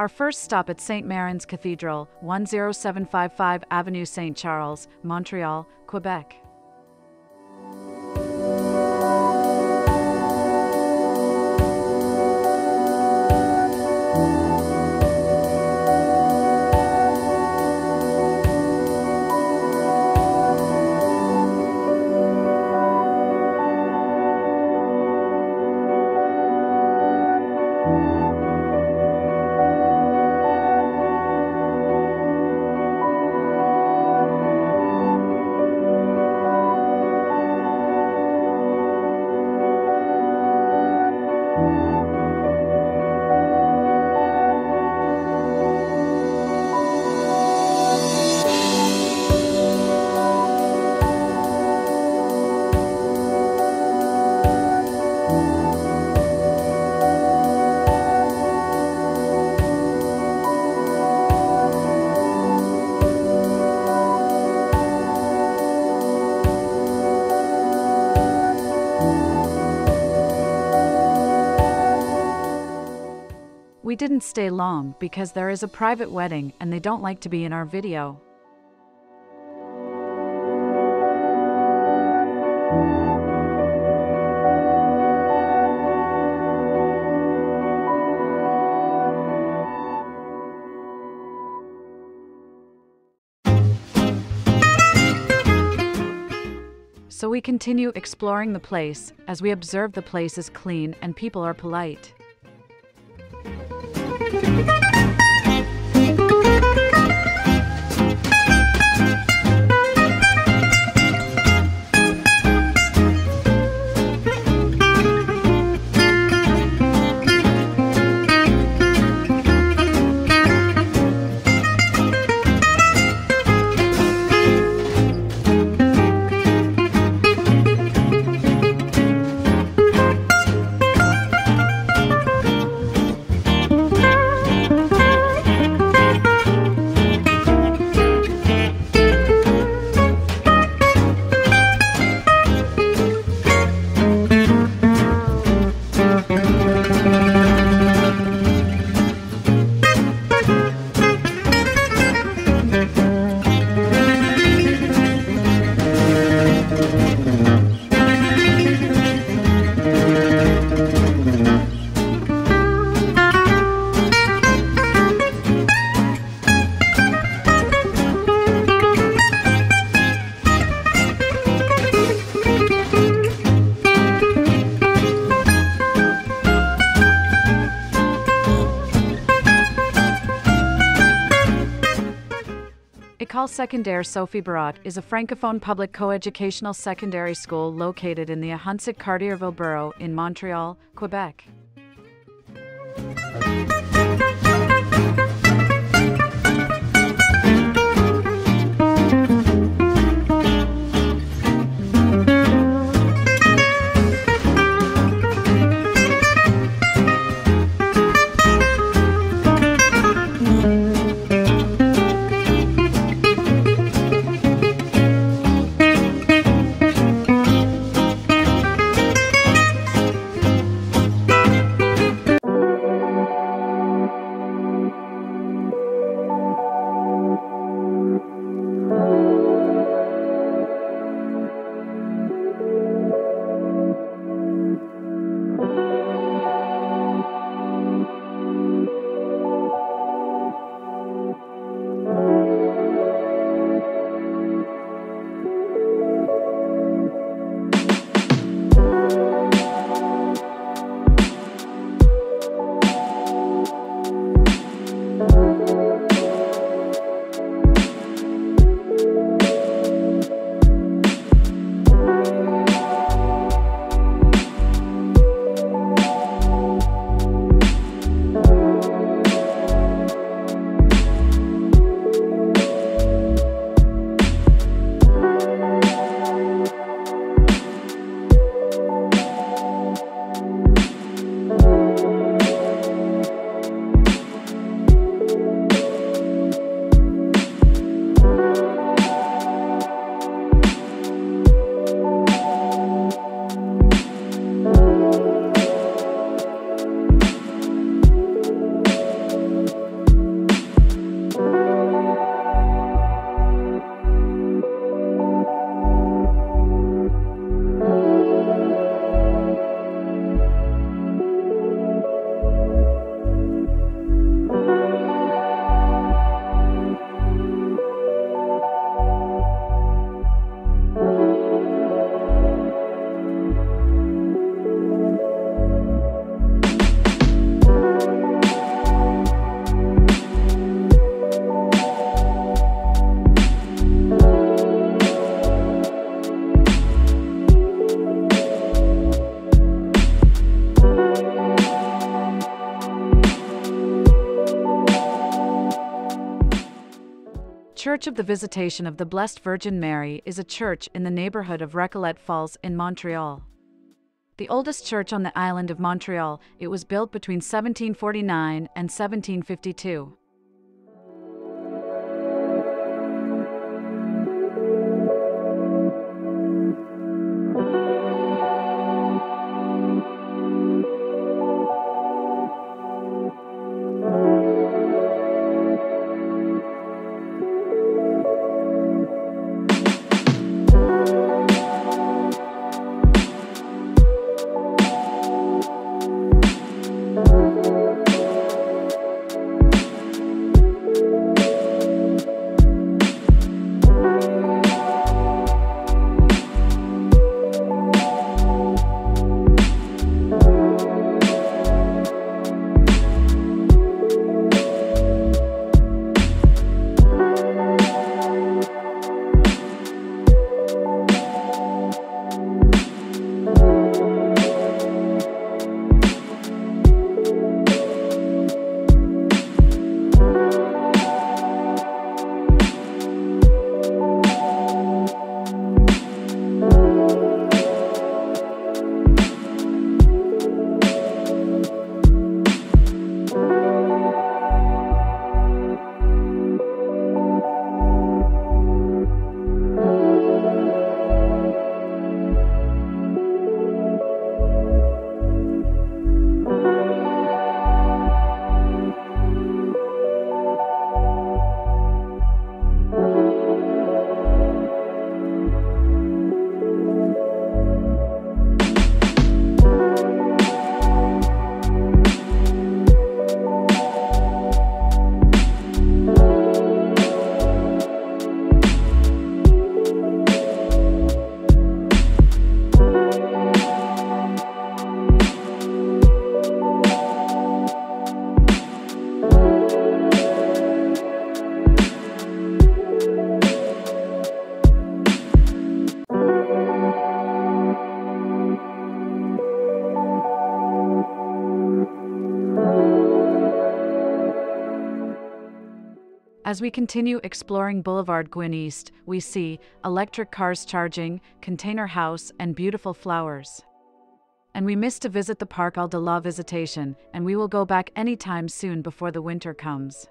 Our first stop at St. Marin's Cathedral, 10755 Avenue St. Charles, Montreal, Quebec. We didn't stay long because there is a private wedding and they don't like to be in our video. So we continue exploring the place as we observe the place is clean and people are polite. Secondaire Sophie Barat is a francophone public co-educational secondary school located in the Ahuntsic-Cartierville borough in Montreal, Quebec. Church of the Visitation of the Blessed Virgin Mary is a church in the neighborhood of Recollet Falls in Montreal. The oldest church on the island of Montreal, it was built between 1749 and 1752. As we continue exploring Boulevard Gouin East, we see electric cars charging, container house, and beautiful flowers. And we missed to visit the Parc Al de la Visitation, and we will go back anytime soon before the winter comes.